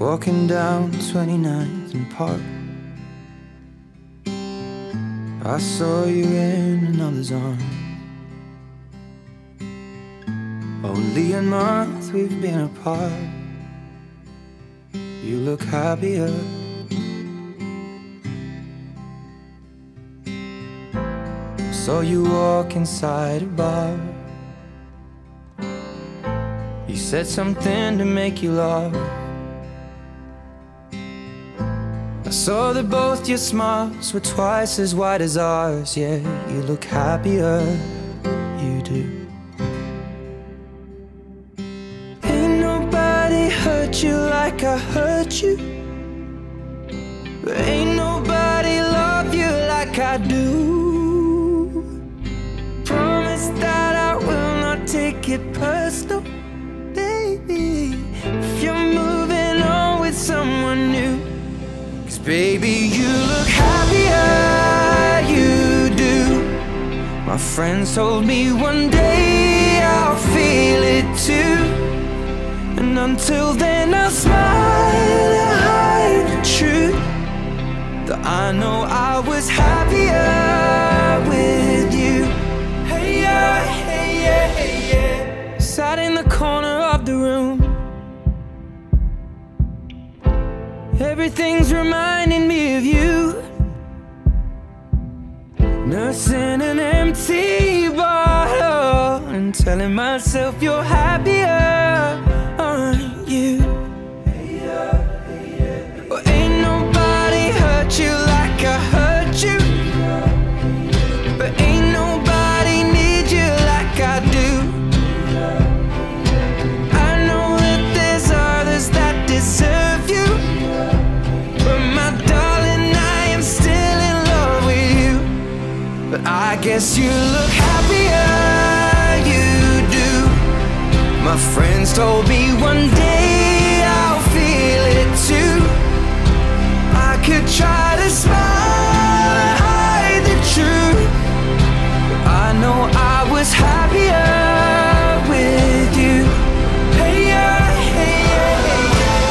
Walking down 29th and Park, I saw you in another's arms. Only a month we've been apart. You look happier. Saw you walk inside a bar. You said something to make you laugh. I saw that both your smiles were twice as wide as ours. Yeah, you look happier, you do. Ain't nobody hurt you like I hurt you. Ain't nobody loved you like I do. Promise that I will not take it personal, baby, if you're moving on with someone new. 'Cause baby, you look happier, you do. My friends told me one day I'll feel it too. And until then I'll smile and hide the truth, that I know I was happier with you. Hey yeah, hey yeah, hey yeah. Sat in the corner of the room, everything's reminding me of you. Nursing an empty bottle and telling myself you're happier, aren't you? Well, ain't nobody hurt you like I hurt you. But ain't nobody need you like I do. I know that there's others that deserve you. But I guess you look happier, you do. My friends told me one day I'll feel it too. I could try to smile and hide the truth, but I know I was happier with you. Hey yeah, hey yeah, hey yeah.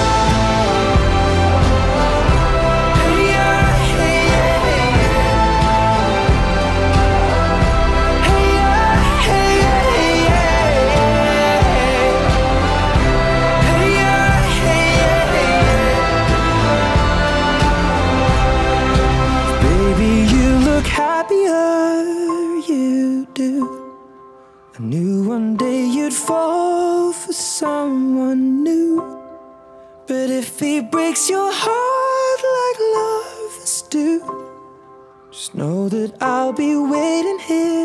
I knew one day you'd fall for someone new. But if he breaks your heart like lovers do, just know that I'll be waiting here.